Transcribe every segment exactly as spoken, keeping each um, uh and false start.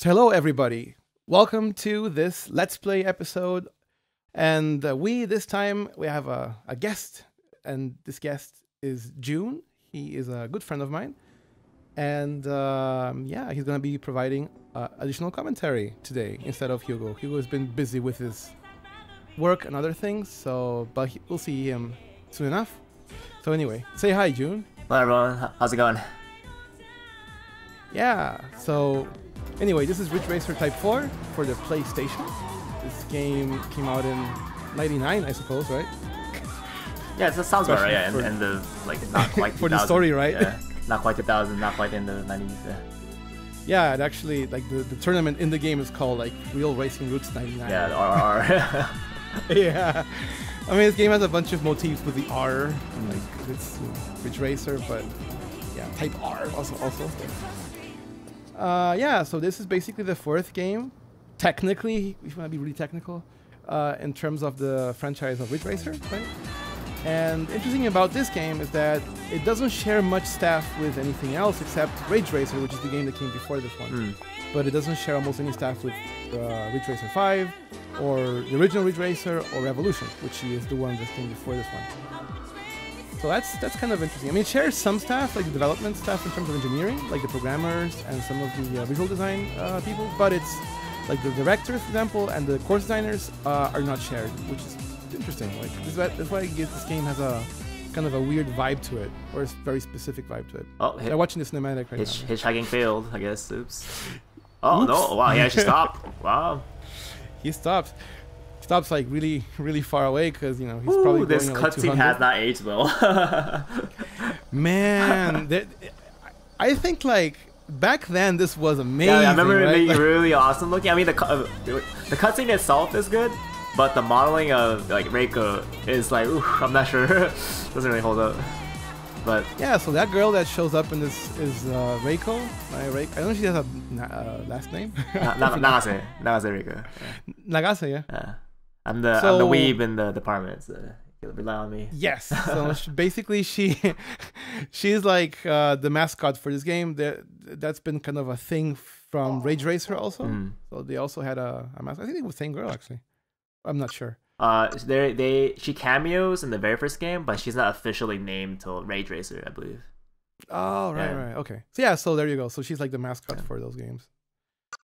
Hello everybody, welcome to this Let's Play episode, and uh, we this time we have a, a guest, and this guest is June. He is a good friend of mine, and um, yeah, he's gonna be providing uh, additional commentary today instead of Hugo. Hugo has been busy with his work and other things, so but he, we'll see him soon enough. So anyway, say hi June. Hi everyone, how's it going? Yeah, so anyway, this is Ridge Racer Type four for the PlayStation. This game came out in ninety-nine, I suppose, right? Yeah, that sounds about right. Yeah, and, and the like, not quite for the story, right? Yeah, not quite two thousand, not quite in the nineties. Yeah, yeah, it actually like the, the tournament in the game is called like Real Racing Roots ninety-nine. Yeah, the R R. Yeah, I mean this game has a bunch of motifs with the R, and like it's Ridge Racer, but yeah, Type R also also. Uh, yeah, so this is basically the fourth game, technically, if you want to be really technical, uh, in terms of the franchise of Ridge Racer, right? And interesting about this game is that it doesn't share much staff with anything else except Rage Racer, which is the game that came before this one. Mm. But it doesn't share almost any staff with uh, Ridge Racer five, or the original Ridge Racer, or Revolution, which is the one that came before this one. So that's that's kind of interesting. I mean, it shares some stuff, like the development stuff in terms of engineering, like the programmers and some of the uh, visual design uh, people, but it's like the directors, for example, and the course designers uh, are not shared, which is interesting. Like this, that's why I guess this game has a kind of a weird vibe to it, or a very specific vibe to it. Oh, hit, I'm watching the cinematic right hitch, now. Hitchhiking failed, I guess. Oops. Oh, oops. No! Wow, he actually stopped. Wow. He stopped. Stops like really, really far away because you know he's Ooh, probably going this like cutscene has not aged well. Man, there, I think like back then this was amazing. Yeah, I remember right? it being like, really awesome looking. I mean, the the cutscene itself is good, but the modeling of like Reiko is like ooh, I'm not sure. Doesn't really hold up. But yeah, so that girl that shows up in this is uh, Reiko. My Reiko. I don't know if she has a uh, last name. Na Na Nagase, Nagase Reiko. Yeah. Nagase, yeah. yeah. I'm the, so, I'm the weeb in the department, so you'll rely on me. Yes, so she, basically she she's like uh, the mascot for this game. That, that's been kind of a thing from Rage Racer also. Mm. So they also had a, a mascot. I think it was the same girl, actually. I'm not sure. Uh, they, they She cameos in the very first game, but she's not officially named till Rage Racer, I believe. Oh, right, yeah. right, okay. So yeah, so there you go. So she's like the mascot yeah. for those games.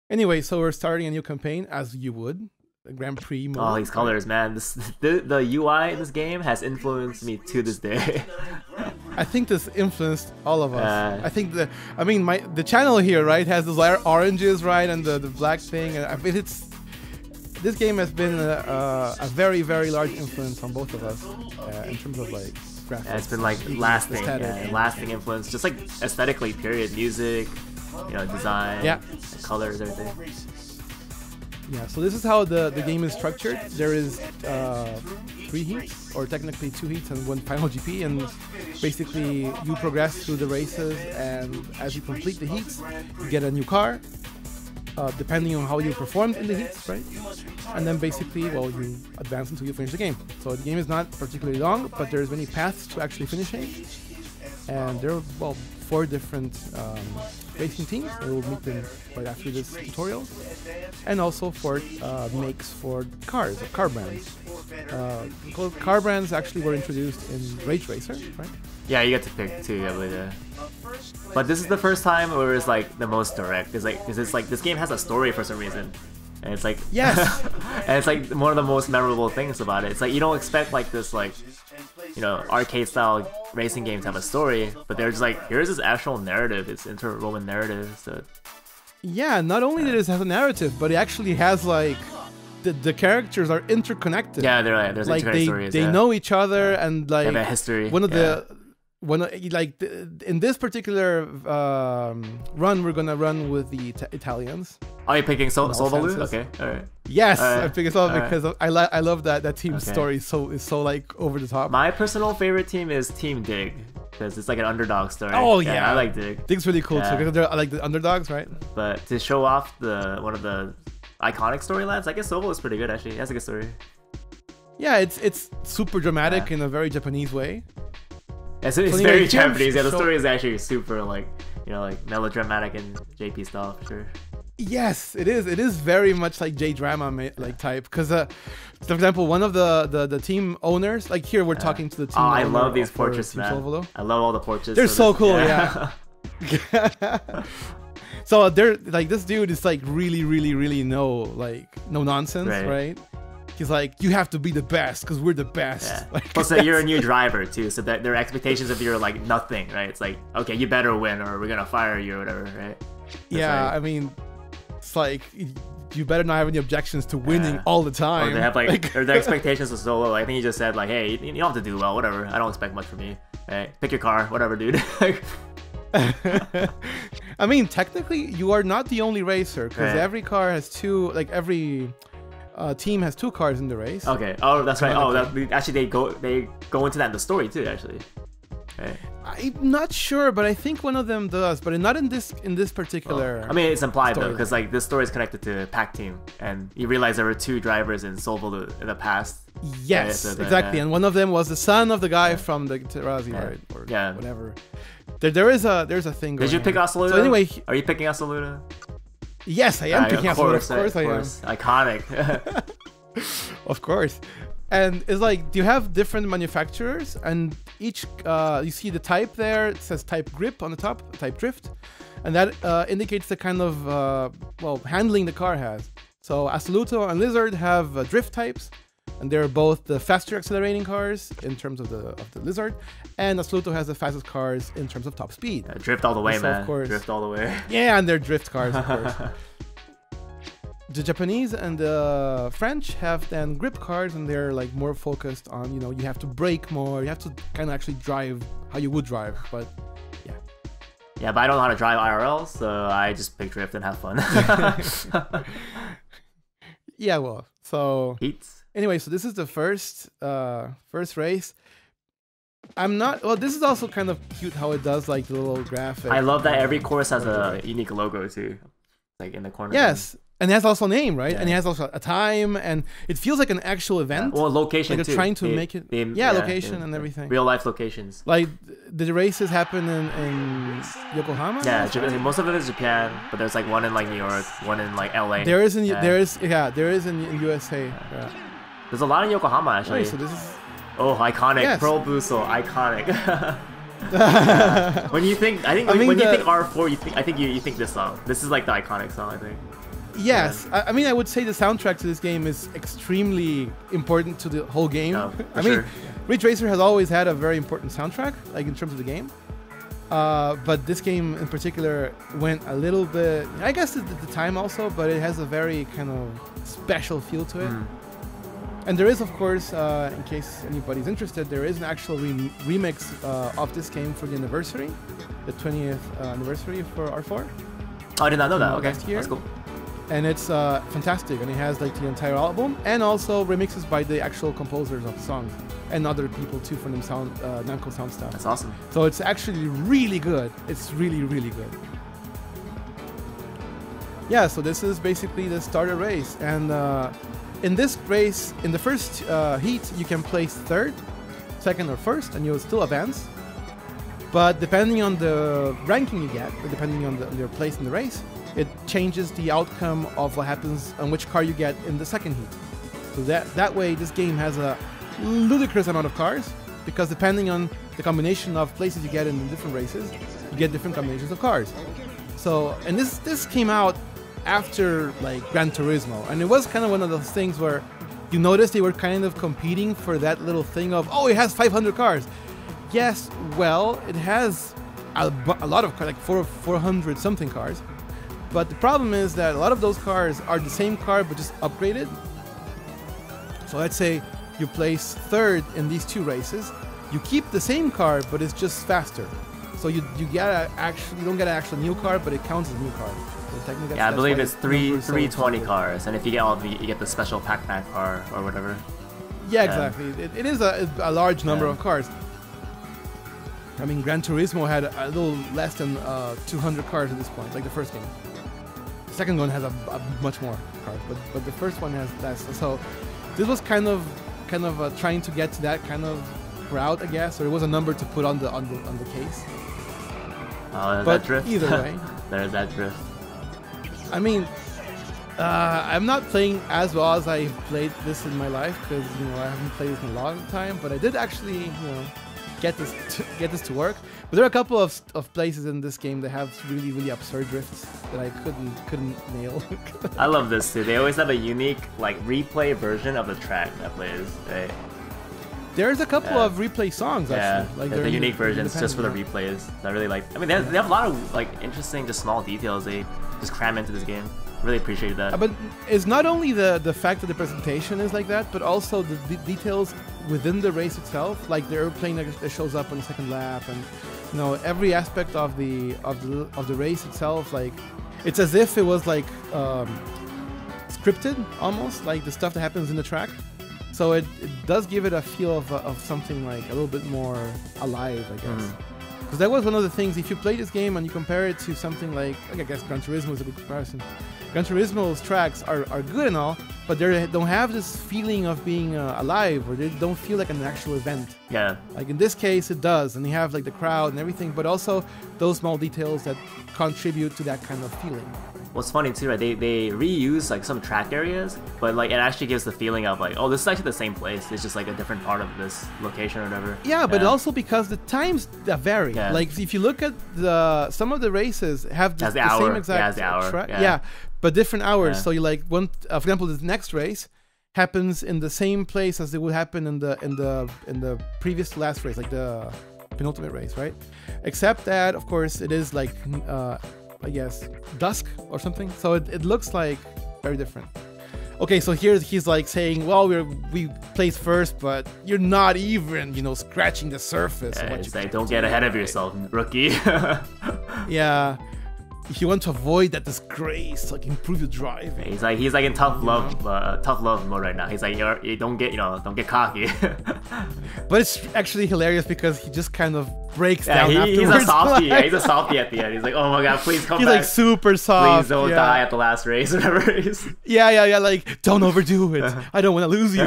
Anyway, so we're starting a new campaign, as you would. Grand Prix mode. Oh, these colors, man. This, the, the U I in this game has influenced me to this day. I think this influenced all of us. Uh, I think the, I mean, my the channel here, right, has those oranges, right, and the, the black thing. And I mean, it's, this game has been a, a very, very large influence on both of us uh, in terms of, like, graphics. Yeah, it's been, like, lasting, yeah, lasting influence. Just, like, aesthetically, period. Music, you know, design, yeah. colors, everything. Yeah, so this is how the, the game is structured. There is uh, three heats, or technically two heats and one final G P, and basically you progress through the races, and as you complete the heats, you get a new car, uh, depending on how you performed in the heats, right? And then basically, well, you advance until you finish the game. So the game is not particularly long, but there's many paths to actually finishing, and there are, well, four different um, racing teams. I will meet them right after this tutorial, and also for uh, makes for cars, or car brands. Uh, car brands actually were introduced in Rage Racer, right? Yeah, you get to pick too, I believe. Yeah. But this is the first time where it's like the most direct. It's like, cause it's like this game has a story for some reason, and it's like yes, and it's like one of the most memorable things about it. It's like you don't expect like this like. You know, arcade style racing games have a story, but they're just like, here's this actual narrative, it's inter-Roman narrative. So yeah, not only yeah. does it have a narrative, but it actually has like the, the characters are interconnected. Yeah, they're like, there's like interconnected they, stories, they yeah. know each other yeah. and like they have a history. One of yeah. the one of, like the, in this particular um, run, we're gonna run with the It Italians. Are you picking Sol Solvalou? Okay, all right. Yes, all right. I'm picking Solvalou because right. I li I love that that team's okay. story. So is so like over the top. My personal favorite team is Team Dig because it's like an underdog story. Oh yeah, yeah I like Dig. Dig's really cool yeah. too because they're like the underdogs, right? But to show off the one of the iconic storylines, I guess Solvalou is pretty good actually. That's a good story. Yeah, it's it's super dramatic yeah. in a very Japanese way. Yeah, so it's so very Japanese. Yeah, the story is actually super like you know like melodramatic and J P style for sure. Yes, it is. It is very much like J-drama like type, because, uh, for example, one of the, the the team owners, like here we're yeah. talking to the team. Oh, I love these portraits, man. Solvalou. I love all the portraits. They're so cool, yeah. yeah. So they're like, this dude is like really, really, really no like no nonsense, right? right? He's like, you have to be the best because we're the best. Yeah. Like, Plus, so you're a new driver too, so that their expectations of you are like nothing, right? It's like, okay, you better win or we're gonna fire you or whatever, right? That's yeah, right. I mean, it's like you better not have any objections to winning yeah. all the time. Or they have like, like or their expectations are so low. I think you just said like, hey, you don't have to do well, whatever. I don't expect much from you. Right? Pick your car, whatever, dude. I mean, technically, you are not the only racer because right. every car has two, like every uh, team has two cars in the race. Okay. Oh, that's right. Oh, that, actually, they go they go into that in the story too. Actually, right. I'm not sure, but I think one of them does, but not in this in this particular. Oh. I mean, it's implied though, because like this story is connected to Pack Team, and you realize there were two drivers in Solvalou in the past. Yes, right? So, exactly, yeah. and one of them was the son of the guy yeah. from the Terazi, yeah. right? Or yeah. whatever. There, there is a there's a thing. Did you pick Assoluto? So anyway, he... are you picking Assoluto? Yes, I am yeah, picking Assoluto. Of course, I, of course. I am. Iconic. Of course, and it's like you have different manufacturers, and each uh, you see the type there. It says Type Grip on the top, Type Drift, and that uh, indicates the kind of uh, well handling the car has. So Assoluto and Lizard have uh, drift types. And they're both the faster accelerating cars in terms of the of the Lizard, and Assoluto has the fastest cars in terms of top speed. Yeah, drift all the way, so, man. Of course, drift all the way. Yeah, and they're drift cars, of course. The Japanese and the French have then grip cars, and they're like more focused on, you know, you have to brake more, you have to kind of actually drive how you would drive, but yeah. Yeah, but I don't know how to drive I R L, so I just pick drift and have fun. Yeah, well, so... Heats. Anyway, so this is the first uh, first race. I'm not... Well, this is also kind of cute how it does, like, the little graphic. I love that every course has a unique logo, too. Like, in the corner. Yes. And it has also a name, right? Yeah. And it has also a time, and it feels like an actual event. Well, location, like, too. They're trying to they, make it... They, yeah, yeah, location they, and everything. Real-life locations. Like, the races happen in, in Yokohama? Yeah, right? Most of it is Japan, but there's, like, one in, like, New York, one in, like, L A. There is in... Yeah, there is, yeah, there is in, in U S A. Yeah. Yeah. There's a lot in Yokohama, actually. Wait, so this is... Oh, iconic. Yes. Pro Buso, iconic. When you think... I think I when, mean when the... you think R four, you think, I think you, you think this song. This is like the iconic song, I think. Yes. Yeah. I, I mean, I would say the soundtrack to this game is extremely important to the whole game. No, I sure. mean, yeah. Ridge Racer has always had a very important soundtrack, like in terms of the game. Uh, but this game in particular went a little bit... I guess at the time also, but it has a very kind of special feel to it. Mm. And there is, of course, uh, in case anybody's interested, there is an actual re remix uh, of this game for the anniversary, the twentieth uh, anniversary for R four. Oh, I did not know that. Okay, that's cool. And it's uh, fantastic, and it has like the entire album, and also remixes by the actual composers of the songs, and other people too from the sound, uh, Namco sound stuff. That's awesome. So it's actually really good. It's really, really good. Yeah. So this is basically the starter race, and. Uh, In this race, in the first uh, heat, you can place third, second, or first, and you'll still advance. But depending on the ranking you get, depending on, the, on your place in the race, it changes the outcome of what happens on which car you get in the second heat. So that, that way, this game has a ludicrous amount of cars, because depending on the combination of places you get in the different races, you get different combinations of cars. So, and this, this came out after like Gran Turismo, and it was kind of one of those things where you notice they were kind of competing for that little thing of, oh, it has five hundred cars. Yes, well, it has a, a lot of cars, like four hundred something cars, but the problem is that a lot of those cars are the same car but just upgraded. So let's say you place third in these two races, you keep the same car but it's just faster. So you you get a actually you don't get an actual new car, but it counts as new car. So yeah, I believe it's three three twenty cars, and if you get all of the, you get the special pack pack car or whatever. Yeah, yeah. Exactly. It, it is a, a large number yeah. of cars. I mean, Gran Turismo had a little less than uh, two hundred cars at this point, like the first game. The second one has a, a much more cars, but but the first one has less. So this was kind of kind of uh, trying to get to that kind of route, I guess, or it was a number to put on the on the on the case. Oh, there's but that drift. Either way, there's that drift. I mean, uh, I'm not playing as well as I played this in my life because you know I haven't played this in a long time. But I did actually, you know, get this to, get this to work. But there are a couple of of places in this game that have really really absurd drifts that I couldn't couldn't nail. I love this too. They always have a unique like replay version of the track that plays. Right? There's a couple yeah. of replay songs actually. Yeah, like they're the unique versions just for the replays. I really like. I mean, they have, they have a lot of like interesting, just small details they just cram into this game. Really appreciate that. But it's not only the the fact that the presentation is like that, but also the d details within the race itself. Like the airplane that shows up on the second lap, and you know every aspect of the of the of the race itself. Like it's as if it was like um, scripted almost, like the stuff that happens in the track. So it, it does give it a feel of, of something like a little bit more alive, I guess. Because mm. that was one of the things, if you play this game and you compare it to something like, I guess Gran Turismo is a good comparison. Gran Turismo's tracks are, are good and all, but they don't have this feeling of being uh, alive, or they don't feel like an actual event. Yeah. Like in this case, it does, and you have like the crowd and everything, but also those small details that contribute to that kind of feeling. What's funny too, right? They they reuse like some track areas, but like it actually gives the feeling of like, oh, this is actually the same place. It's just like a different part of this location or whatever. Yeah, but yeah. also because the times vary. Yeah. Like if you look at the some of the races have the, the, the same exact yeah, track, yeah. yeah, but different hours. Yeah. So you like one, uh, for example, the next race happens in the same place as it would happen in the in the in the previous to last race, like the penultimate race, right? Except that of course it is like. Uh, I guess dusk or something, so it, it looks like very different. Okay, so here he's like saying, well, we're we placed first, but you're not even, you know, scratching the surface. Yeah, it's like, don't get ahead of yourself, rookie. Yeah, if you want to avoid that disgrace, like improve your driving. He's like he's like in tough love uh, tough love mode right now. He's like, you're, you don't get you know don't get cocky. But it's actually hilarious because he just kind of breaks yeah, down he, afterwards. He's a softie. Yeah, he's a softie at the end. He's like, oh my god, please come he's back. He's like super soft. Please don't yeah. die at the last race, whatever. yeah, yeah, yeah. Like, don't overdo it. I don't want to lose you.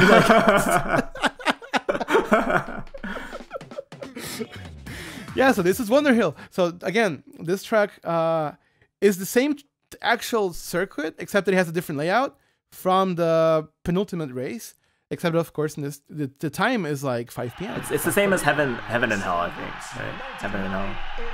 Yeah. So this is Wonderhill. So again, this track. Uh, is the same actual circuit, except that it has a different layout from the penultimate race. Except, of course, in this, the, the time is like five P M It's, it's the same as Heaven, Heaven and Hell, I think. Right? Heaven and Hell.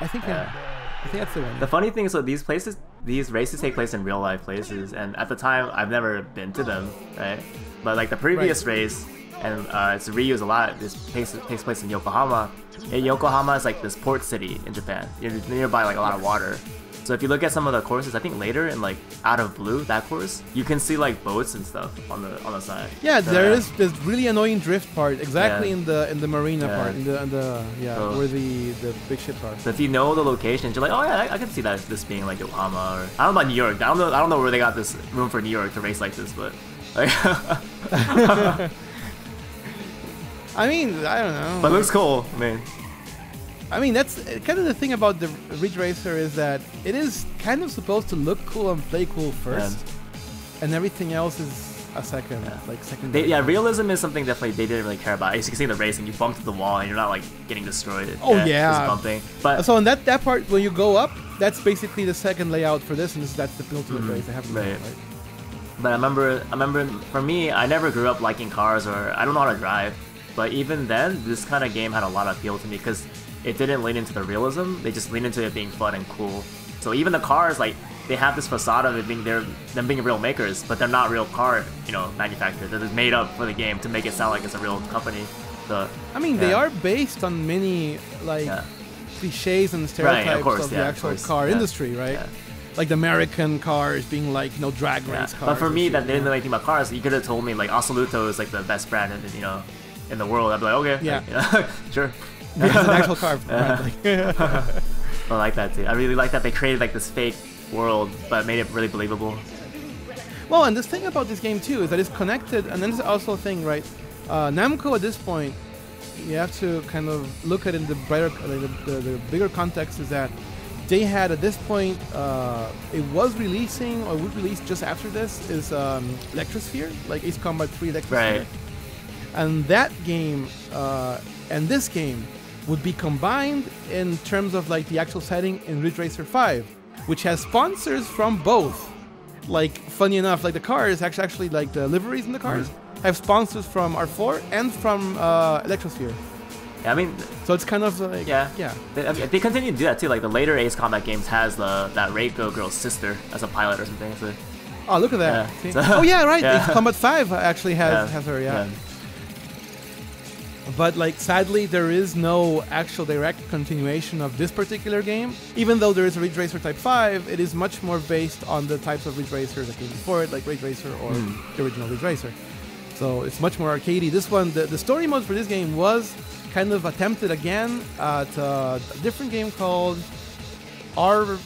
I think, yeah. I, I think that's the one. The funny thing is, so these places, these races take place in real life places, and at the time, I've never been to them, right? But like the previous right. race, and uh, it's reused a lot. This takes, takes place in Yokohama. And Yokohama is like this port city in Japan. You're nearby like a lot of water. So if you look at some of the courses, I think later in like Out of Blue, that course, you can see like boats and stuff on the on the side. Yeah, so, there yeah. is this really annoying drift part, exactly yeah. in the in the marina yeah. part, in the, in the yeah so, where the the big ship part. So if you know the locations, you're like, oh yeah, I, I can see that this being like Yokohama, or I don't know about New York. I don't know I don't know where they got this room for New York to race like this, but like, I mean, I don't know. But it looks cool, I mean. I mean, that's kind of the thing about the Ridge Racer is that it is kind of supposed to look cool and play cool first, yeah. and everything else is a second, yeah. like second. They, yeah, realism is something definitely they didn't really care about. As you can see in the race, and you bump to the wall, and you're not like getting destroyed. Oh yeah, yeah. just bumping. But so in that that part, when you go up, that's basically the second layout for this, and this, that's the penultimate mm-hmm. race. I haven't right. right. But I remember, I remember for me, I never grew up liking cars, or I don't know how to drive. But even then, this kind of game had a lot of appeal to me because. It didn't lean into the realism, they just leaned into it being fun and cool. So even the cars, like, they have this facade of it being they're, them being real makers, but they're not real car, you know, manufacturers. They're just made up for the game to make it sound like it's a real company. So, I mean, yeah. they are based on many, like, yeah. cliches and stereotypes right, of, course, of yeah, the actual of course, car yeah. industry, right? Yeah. Like the American cars being like, you know, drag race yeah. cars. But for me, that they didn't know anything about cars, you could have told me, like, Assoluto is, like, the best brand, in, you know, in the world. I'd be like, okay, yeah, like, you know, sure. It's an actual car. Yeah. I like that too. I really like that they created like this fake world, but made it really believable. Well, and this thing about this game too is that it's connected, and then there's also a thing, right? Uh, Namco at this point, you have to kind of look at it in the brighter, like the, the, the bigger context is that they had at this point, uh, it was releasing or would release just after this is um, Electrosphere, like Ace Combat three Electrosphere, right. and that game uh, and this game. Would be combined in terms of like the actual setting in Ridge Racer five, which has sponsors from both. Like, funny enough, like the cars, actually, actually like the liveries in the cars mm-hmm. have sponsors from R four and from uh, Electrosphere. Yeah, I mean, so it's kind of like yeah, yeah. They, I mean, they continue to do that too. Like the later Ace Combat games has the that Reiko girl's sister as a pilot or something. So, oh, look at that! Yeah. So, oh yeah, right. Yeah. Ace Combat five actually has yeah. has her. Yeah. yeah. But like, sadly, there is no actual direct continuation of this particular game. Even though there is a Ridge Racer Type five, it is much more based on the types of Ridge Racer that came before it, like Ridge Racer or mm. the original Ridge Racer. So it's much more arcadey. This one, the, the story mode for this game was kind of attempted again at a different game called R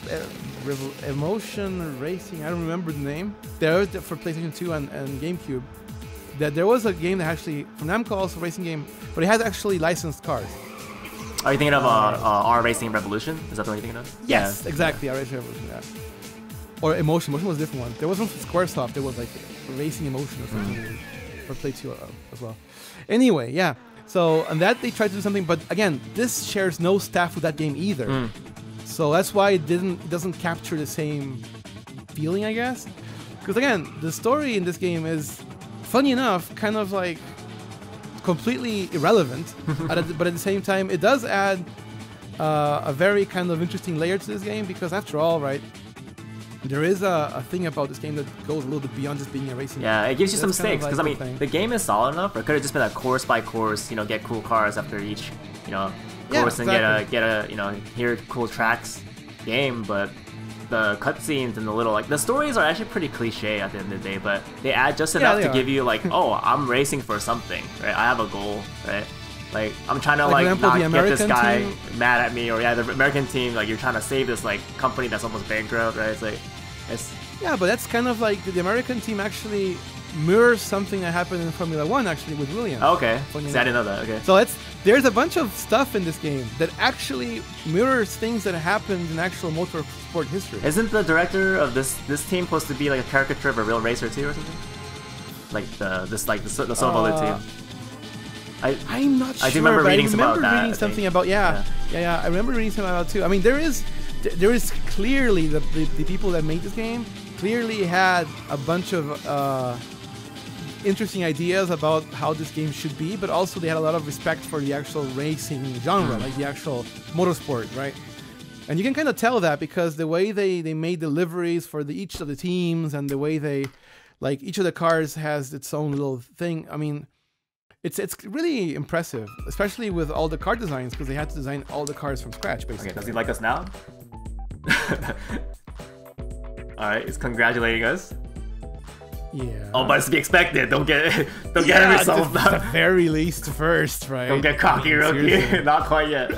Emotion Racing. I don't remember the name. There was for PlayStation two and, and GameCube. That there was a game that actually from Namco, also a racing game, but it had actually licensed cars. Are you thinking of uh, uh, R Racing Revolution? Is that the one you're thinking of? Yes, yeah. exactly. Yeah. R Racing Revolution. Yeah. Or Emotion. Emotion was a different one. There was one from Squaresoft. There was like Racing Emotion or something, mm. or Play two as well. Anyway, yeah. So on that they tried to do something, but again, this shares no staff with that game either. Mm. So that's why it didn't it doesn't capture the same feeling, I guess. Because again, the story in this game is, funny enough, kind of like completely irrelevant, but at the same time, it does add uh, a very kind of interesting layer to this game because, after all, right, there is a, a thing about this game that goes a little bit beyond just being a racing game. Yeah, it gives you some stakes because, I mean, the game is solid enough, or it could have just been a course by course, you know, get cool cars after each, you know, course and get a, get a, you know, here cool tracks game, but the cutscenes and the little, like, the stories are actually pretty cliche at the end of the day, but they add just enough yeah, to are. give you, like, oh, I'm racing for something, right? I have a goal, right? Like, I'm trying to, like, like not get this guy team. mad at me, or, yeah, the American team, like, you're trying to save this, like, company that's almost bankrupt, right? It's like, it's... Yeah, but that's kind of like, the American team actually mirrors something that happened in Formula One, actually, with Williams. Oh, okay. I didn't know that, okay. So that's, there's a bunch of stuff in this game that actually mirrors things that happened in actual motor sport history. Isn't the director of this this team supposed to be like a caricature of a real racer too, or something? Like the this like the, the Solvalou uh, team. I I'm not I sure. I remember but reading, I remember about reading that, something about yeah, yeah, yeah, yeah. I remember reading something about it too. I mean, there is there is clearly the the, the people that made this game clearly had a bunch of Uh, interesting ideas about how this game should be, but also they had a lot of respect for the actual racing genre, like the actual motorsport, right? And you can kind of tell that because the way they, they made deliveries for the, each of the teams and the way they, like, each of the cars has its own little thing. I mean, it's it's really impressive, especially with all the car designs, because they had to design all the cars from scratch, basically. Okay, does he like us now? All right, he's congratulating us. Yeah. Oh, but it's to be expected. Don't get, don't get yeah, yourself at the very least first, right? Don't get cocky, I mean, rookie. Not quite yet.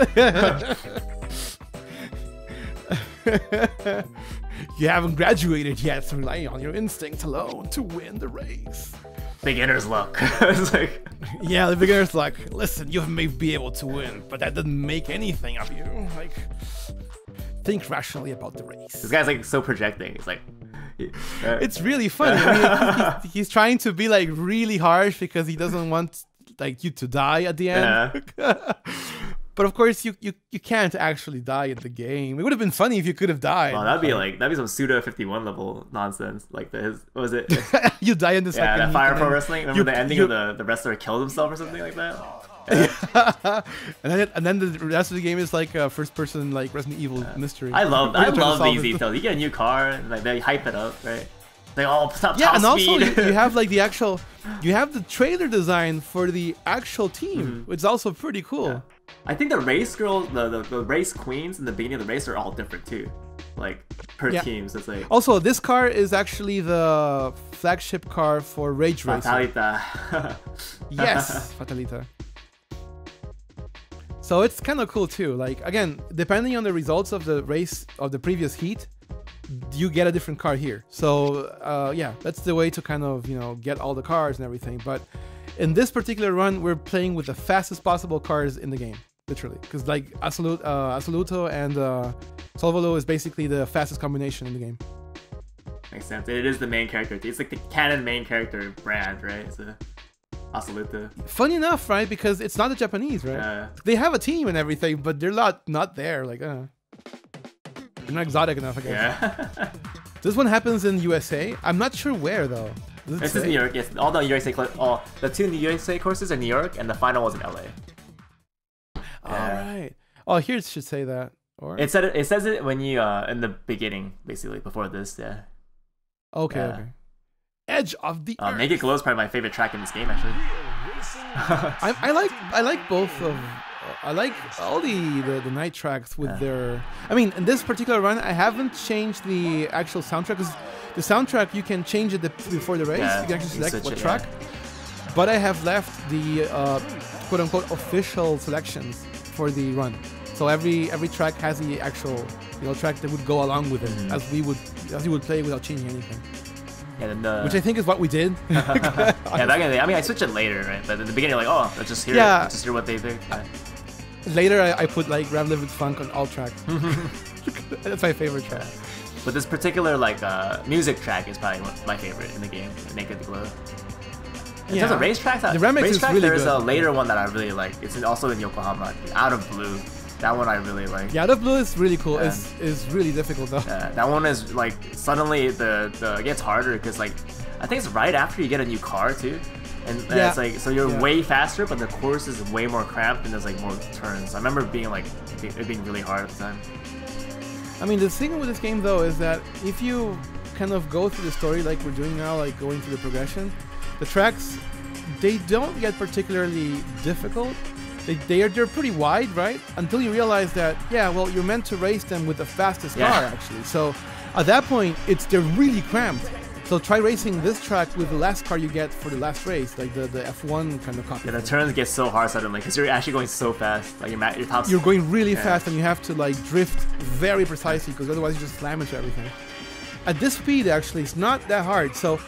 You haven't graduated yet, so rely on your instinct alone to win the race. Beginner's luck. It's like, yeah, the beginner's luck. Listen, you may be able to win, but that doesn't make anything of you. Like, think rationally about the race. This guy's like so projecting. He's like, it's really funny. I mean, he's, he's trying to be like really harsh because he doesn't want like you to die at the end. Yeah. But of course, you, you you can't actually die in the game. It would have been funny if you could have died. Oh, that'd be like that'd be some pseudo fifty-one level nonsense. Like the his, what was it? You die in this. Yeah, like, that Fire Pro Wrestling. Remember you, the ending you, of the the wrestler killed himself or something like that. Yeah. and then and then the rest of the game is like a first person like Resident Evil yeah. mystery. I love I love these details. You get a new car and like they hype it up, right? They all stop yeah, and also you, you have like the actual you have the trailer design for the actual team, mm-hmm. which is also pretty cool. Yeah. I think the race girl, the, the the race queens in the beginning of the race are all different too, like per yeah. teams. It's like also this car is actually the flagship car for Rage Racer. Fatalita. Yes, Fatalita. So it's kind of cool too. Like again, depending on the results of the race of the previous heat, you get a different car here. So uh, yeah, that's the way to kind of, you know, get all the cars and everything. But in this particular run, we're playing with the fastest possible cars in the game, literally, because like Assoluto, uh, Assoluto and uh, Solvalou is basically the fastest combination in the game. Makes sense. It is the main character. It's like the canon main character brand, right? So Assoluto. Funny enough, right? Because it's not the Japanese, right? Yeah. They have a team and everything, but they're not not there. Like, uh. They're not exotic enough, I guess. Yeah. This one happens in U S A. I'm not sure where, though. It this say? is New York, yes. All the U S A, all the two U S A courses are New York, and the final was in L A. All yeah. right. Oh, here it should say that. Or it said it, it says it when you uh in the beginning, basically before this. Yeah. Okay. Yeah. Okay. Edge of the uh, Earth. Make It Close is probably my favorite track in this game, actually. I, I like I like both of. I like all the, the, the night tracks with yeah. their... I mean, in this particular run, I haven't changed the actual soundtrack, because the soundtrack, you can change it the, before the race. Yeah, you can actually select what track. Yeah. But I have left the uh, quote-unquote official selections for the run. So every every track has the actual you know track that would go along with it, mm-hmm. as we would as you would play without changing anything. Yeah, then the... Which I think is what we did. yeah, that kind of, I mean, I switched it later, right? But at the beginning, like, oh, let's just hear, yeah. let's just hear what they think. Yeah. Later, I, I put like Ram Livid Funk on all tracks. That's my favorite track. But this particular like uh, music track is probably one, my favorite in the game, Naked Glow. In yeah. terms of race tracks, the remix race is track, really there's good. a later one that I really like. It's also in Yokohama, Out of Blue. That one I really like. Yeah, Out of Blue is really cool. Yeah. It's, it's really difficult though. Yeah, that one is like suddenly the, the it gets harder because like I think it's right after you get a new car too. And, and yeah. it's like, so you're yeah. way faster, but the course is way more cramped and there's like more turns. I remember being like, it being really hard at the time. I mean, the thing with this game though is that if you kind of go through the story like we're doing now, like going through the progression, the tracks, they don't get particularly difficult. They, they are, they're pretty wide, right? Until you realize that, yeah, well, you're meant to race them with the fastest yeah. car actually. So at that point, it's they're really cramped. So try racing this track with the last car you get for the last race, like the, the F one kind of copy. Yeah, the turns get so hard suddenly because you're actually going so fast. Like your, your top You're going really yeah. fast and you have to like drift very precisely because otherwise you just slam into everything. At this speed, actually, it's not that hard. So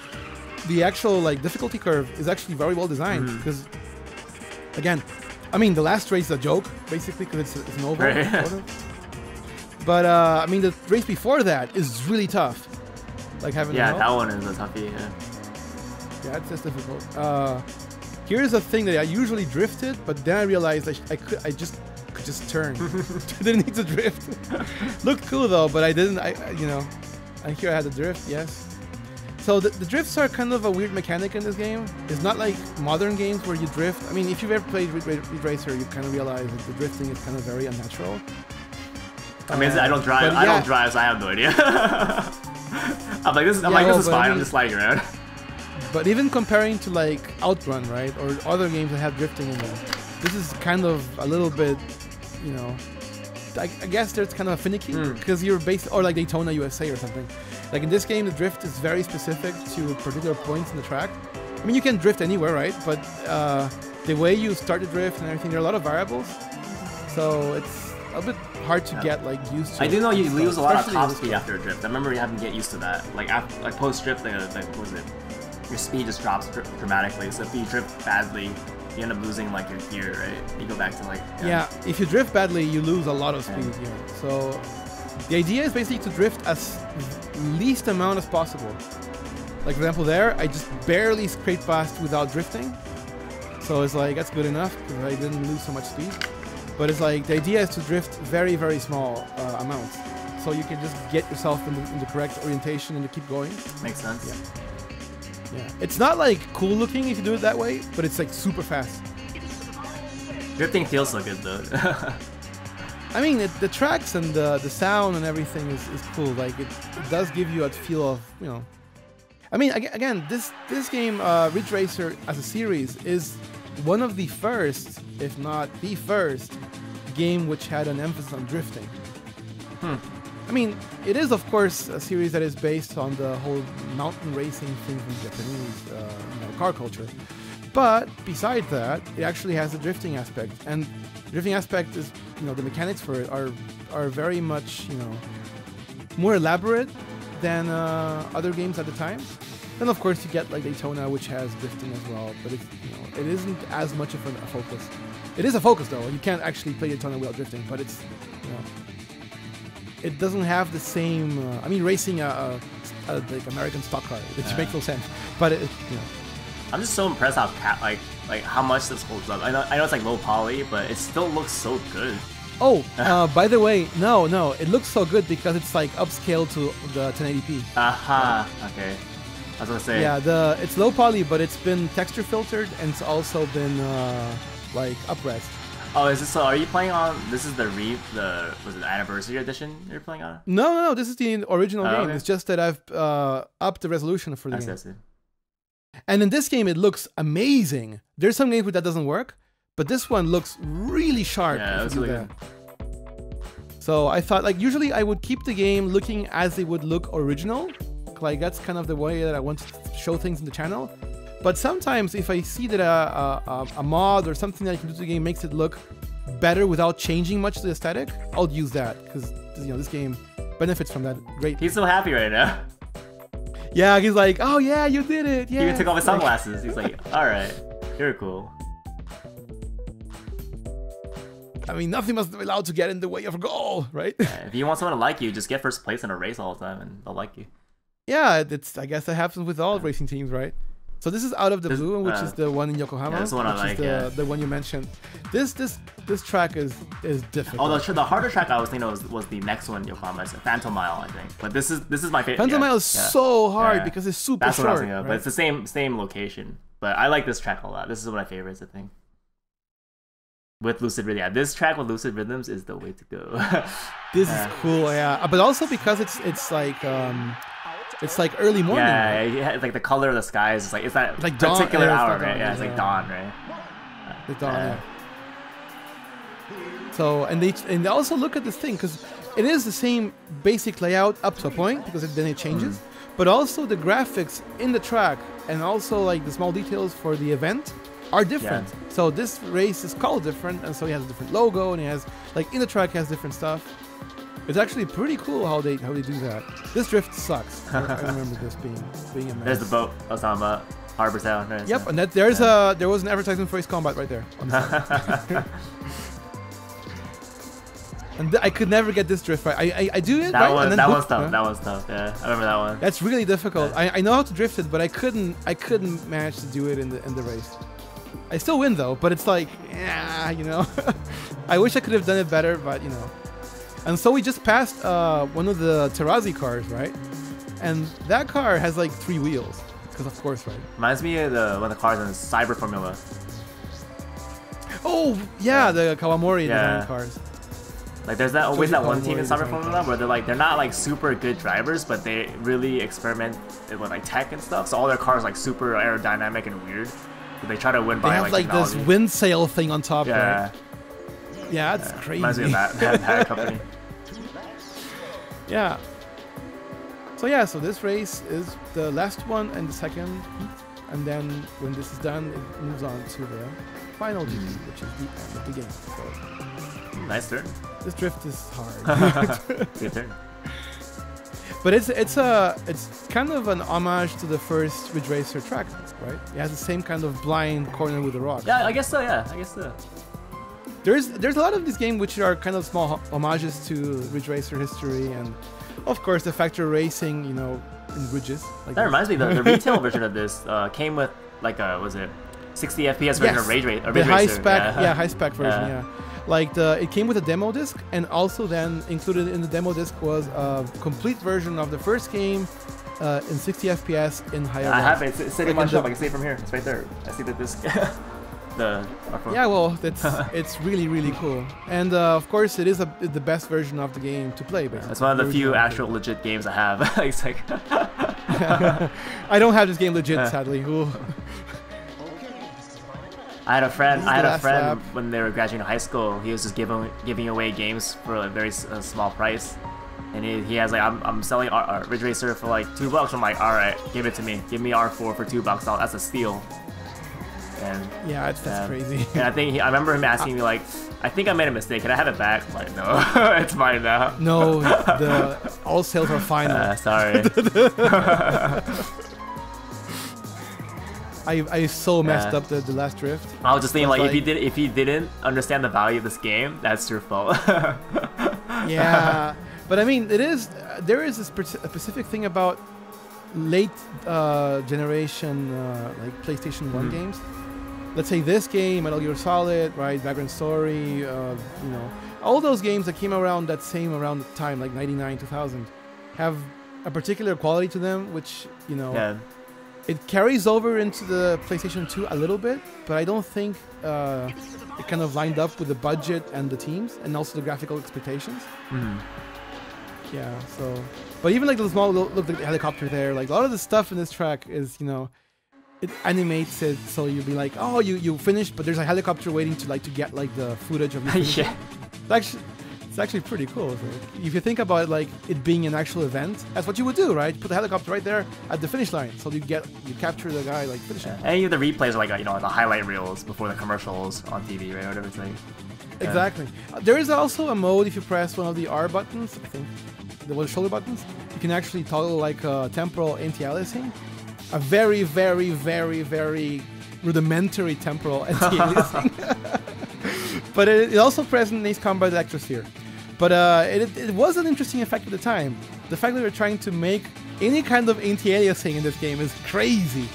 the actual like difficulty curve is actually very well designed because, mm-hmm. again, I mean, the last race is a joke, basically, because it's, it's an oval. Right. But, uh, I mean, the race before that is really tough. Like Heaven and Hell. Yeah, that one is a toughie, yeah. Yeah, it's just difficult. Uh, here's a thing that I usually drifted, but then I realized I, I, could, I just could just turn. I didn't need to drift. Looked cool, though, but I didn't, I, you know. And here I had to drift, yes. So the, the drifts are kind of a weird mechanic in this game. It's not like modern games where you drift. I mean, if you've ever played Ridge Racer, you kind of realize that the drifting is kind of very unnatural. I mean, uh, I don't drive, I yeah. don't drive, so I have no idea. I'm like, this is, I'm yeah, like, this well, is fine, I mean, I'm just sliding around. But even comparing to like Outrun, right, or other games that have drifting in them, this is kind of a little bit, you know, I, I guess there's kind of finicky, because mm. you're based, or like Daytona U S A or something. Like in this game, the drift is very specific to particular points in the track. I mean, you can drift anywhere, right, but uh, the way you start the drift and everything, there are a lot of variables, so it's a bit hard to yeah. get like used to. I do know you lose a lot of top speed after a drift. I remember you having to get used to that. Like after, like post drift, like, like what was it? Your speed just drops dramatically. So if you drift badly, you end up losing like your gear, right? You go back to like yeah. yeah if you drift badly, you lose a lot of speed. Yeah. Yeah. So the idea is basically to drift as least amount as possible. Like for example, there I just barely scraped past without drifting. So it's like that's good enough because I didn't lose so much speed. But it's like, the idea is to drift very, very small uh, amounts. So you can just get yourself in the, in the correct orientation and to keep going. Makes sense. Yeah. yeah. It's not like cool looking if you do it that way, but it's like super fast. Drifting feels so good though. I mean, it, the tracks and the, the sound and everything is, is cool. Like it, it does give you a feel of, you know... I mean, again, this, this game, uh, Ridge Racer as a series, is one of the first, if not the first, game which had an emphasis on drifting. Hmm. I mean, it is of course a series that is based on the whole mountain racing thing from Japanese uh, you know, car culture. But besides that, it actually has a drifting aspect, and the drifting aspect is, you know, the mechanics for it are are very much, you know, more elaborate than uh, other games at the time. And of course, you get like Daytona, which has drifting as well, but it's, you know, it isn't as much of a focus. It is a focus though. You can't actually play Daytona without drifting, but it's, you know, it doesn't have the same. Uh, I mean, racing a, a, a like American stock car, which yeah. makes no sense. But it, you know, I'm just so impressed how like like how much this holds up. I know I know it's like low poly, but it still looks so good. Oh, uh, by the way, no, no, it looks so good because it's like upscaled to the ten eighty p. Aha, uh, okay. I was gonna say. Yeah, the it's low poly, but it's been texture filtered and it's also been uh, like uprest. Oh, is this? So are you playing on? This is the re the was it the anniversary edition you're playing on? No, no, no. This is the original oh, game. Okay. It's just that I've uh, upped the resolution for the I game. See, I see. And in this game, it looks amazing. There's some games where that doesn't work, but this one looks really sharp. Yeah, it's really good. So I thought, like, usually I would keep the game looking as it would look original. Like that's kind of the way that I want to show things in the channel. But sometimes if I see that a, a, a mod or something that I can do to the game makes it look better without changing much to the aesthetic, I'll use that because, you know, this game benefits from that greatly. He's so happy right now. Yeah, he's like, oh yeah, you did it. Yeah. He even took off his sunglasses. He's like, all right, you're cool. I mean, nothing must be allowed to get in the way of a goal, right? Yeah, if you want someone to like you, just get first place in a race all the time and they'll like you. Yeah, it's, I guess that happens with all yeah. racing teams, right? So this is Out of the this, Blue, which uh, is the one in Yokohama, yeah, one which like, is the, yeah. the one you mentioned. This this this track is is difficult. Although the harder track I was thinking was was the next one in Yokohama, it's Phantom Mile, I think. But this is this is my favorite. Phantom yeah, Mile is yeah. so hard yeah. because it's super That's short. What I was thinking of, right? But it's the same same location. But I like this track a lot. This is one of my favorites, I think. With Lucid Rhythm, yeah. This track with Lucid Rhythms is the way to go. This yeah. is cool, yeah. But also because it's it's like. Um, It's like early morning. Yeah, right? yeah, it's like the color of the sky is just like it's that it's like particular dawn, hour, right? Dawn, yeah, it's yeah. like dawn, right? The dawn. Yeah. Yeah. So and they and they also look at this thing because it is the same basic layout up to a point because it, then it changes, mm. but also the graphics in the track and also like the small details for the event are different. Yeah. So this race is called different, and so it has a different logo and it has like in the track it has different stuff. It's actually pretty cool how they how they do that. This drift sucks. I remember this being being a mess. There's the boat Osama Harbor Town. Right? Yep, and that there's yeah. a there was an advertisement for Ace Combat right there. On the and th I could never get this drift right. I I, I do it. That right? was and then that hook, was tough. Huh? That was tough. Yeah, I remember that one. That's really difficult. Yeah. I I know how to drift it, but I couldn't I couldn't manage to do it in the in the race. I still win though, but it's like yeah, you know. I wish I could have done it better, but you know. And so we just passed uh, one of the Terazi cars, right? And that car has like three wheels, because of course, right? Reminds me of the, one of the cars in the Cyber Formula. Oh, yeah, yeah. the Kawamori yeah. design cars. Like there's that always that one team in Cyber Formula where they're like, they're not like super good drivers, but they really experiment with like tech and stuff. So all their cars like super aerodynamic and weird. But they try to win by like They have like, like this wind sail thing on top, yeah. right? Yeah, that's yeah, crazy. Reminds me of that, that, that company. Yeah. So yeah, so this race is the last one and the second, and then when this is done, it moves on to the final G P, which is the end of the game. So, nice turn. This drift is hard. Good turn. But it's it's a it's kind of an homage to the first Ridge Racer track, right? It has the same kind of blind corner with the rock. Yeah, I guess so. Yeah, I guess so. There's there's a lot of this game which are kind of small homages to Ridge Racer history and, of course, the factory racing, you know, in ridges. Like that this. Reminds me, the, the retail version of this uh, came with, like, a, was it sixty F P S yes. version of Rage, Ra Rage the Racer? High spec, yeah. yeah, high spec version, yeah. yeah. Like, the, it came with a demo disc, and also then included in the demo disc was a complete version of the first game uh, in sixty F P S in higher. I range. have it. It's, it's sitting like in my shop. I can see it from here. It's right there. I see the disc. The yeah, well, it's it's really really cool, and uh, of course it is a, the best version of the game to play. Basically, it's one of the few actual legit games I have. It's like I don't have this game legit, sadly. I had a friend. I had a friend lap. when they were graduating high school. He was just giving giving away games for a very uh, small price, and he, he has like I'm I'm selling R R Ridge Racer for like two bucks. I'm like, all right, give it to me. Give me R four for two bucks. That's a steal. And, yeah, it's, that's and, crazy. And I think he, I remember him asking me like, "I think I made a mistake. Can I have it back?" I'm like, no, it's mine now. No, the, all sales are final. Uh, sorry. I I so messed yeah. up the, the last drift. I was just thinking was like, like, if you did if you didn't understand the value of this game, that's your fault. Yeah, but I mean, it is uh, there is a specific thing about late uh, generation uh, like PlayStation One mm-hmm. games. Let's say this game, Metal Gear Solid, right? Vagrant Story, uh, you know, all those games that came around that same around the time, like ninety-nine, two thousand, have a particular quality to them, which, you know, yeah. it carries over into the PlayStation two a little bit, but I don't think uh, it kind of lined up with the budget and the teams, and also the graphical expectations. Mm. Yeah, so... But even like the small, look, like the helicopter there, like a lot of the stuff in this track is, you know, it animates it, so you'll be like, oh, you, you finished, but there's a helicopter waiting to like to get like the footage of you. Yeah. It's actually, it's actually pretty cool. If you think about it, like it being an actual event, that's what you would do, right? Put the helicopter right there at the finish line, so you get you capture the guy like finishing. Yeah. And you have the replays are like, you know, the highlight reels before the commercials on T V, right, or whatever it's like. Yeah. Exactly. There is also a mode if you press one of the R buttons, I think, the shoulder buttons, you can actually toggle like uh, temporal anti-aliasing. A very, very, very, very rudimentary temporal anti-aliasing. But it, it also present in Ace Combat Electrosphere. But uh, it, it was an interesting effect at the time. The fact that we're trying to make any kind of anti-aliasing in this game is crazy.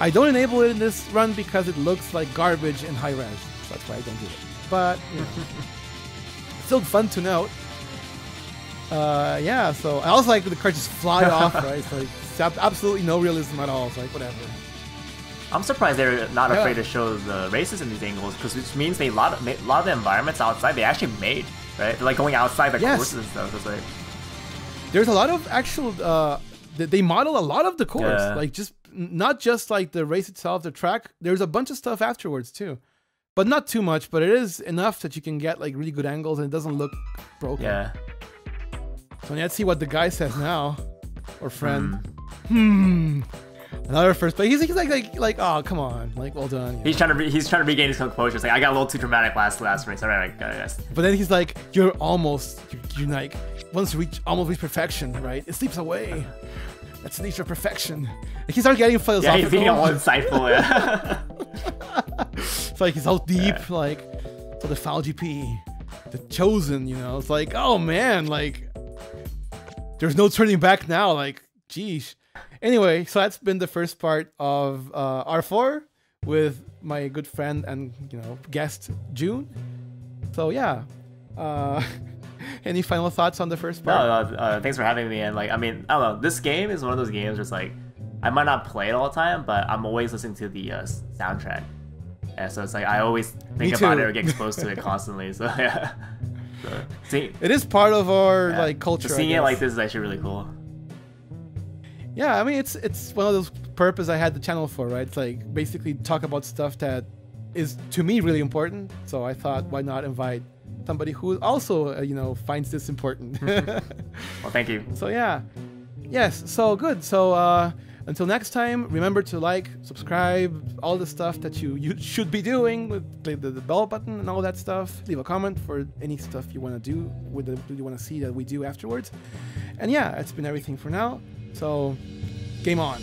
I don't enable it in this run because it looks like garbage in high res. So that's why I don't do it. But, you know, still fun to note. Uh, yeah, so I also like the car just fly off, right? It's like it's absolutely no realism at all. It's like whatever. I'm surprised they're not yeah. afraid to show the races in these angles, because which means they a lot of, a lot of the environments outside they actually made, right? They're like going outside the yes. courses and stuff. So it's like there's a lot of actual uh, they model a lot of the course, yeah. like just not just like the race itself, the track. There's a bunch of stuff afterwards too. But not too much, but it is enough that you can get like really good angles and it doesn't look broken. Yeah. So let's see what the guy says now, or friend. Hmm. hmm. Another first play. He's, he's like, like, like, oh, come on, like, well done. He's know. trying to, re he's trying to regain his composure. It's like, I got a little too dramatic last last race. All right, I got it. But then he's like, you're almost, you're like, once you reach almost reach perfection, right? It slips away. That's the nature of perfection. Like, he starts getting philosophical. Yeah, he's being all insightful. Yeah. It's like he's all deep, yeah. like, so the foul G P, the chosen. You know, it's like, oh man, like. There's no turning back now, like, geez. Anyway, so that's been the first part of uh, R four with my good friend and, you know, guest, June. So, yeah. Uh, any final thoughts on the first part? No, no uh, thanks for having me. And, like, I mean, I don't know. This game is one of those games where it's like, I might not play it all the time, but I'm always listening to the uh, soundtrack. And so it's like, I always think about it or get exposed to it constantly. So, yeah. So, see, it is part of our yeah. like culture. So seeing it like this is actually really cool. Yeah, I mean it's it's one of those purpose I had the channel for, right? It's like basically talk about stuff that is to me really important. So I thought, why not invite somebody who also uh, you know finds this important. Well, thank you. So yeah, yes. So good. So uh, until next time, remember to like, subscribe, all the stuff that you, you should be doing with the, the, the bell button and all that stuff. Leave a comment for any stuff you want to do, with the, you want to see that we do afterwards. And yeah, that's been everything for now. So, game on.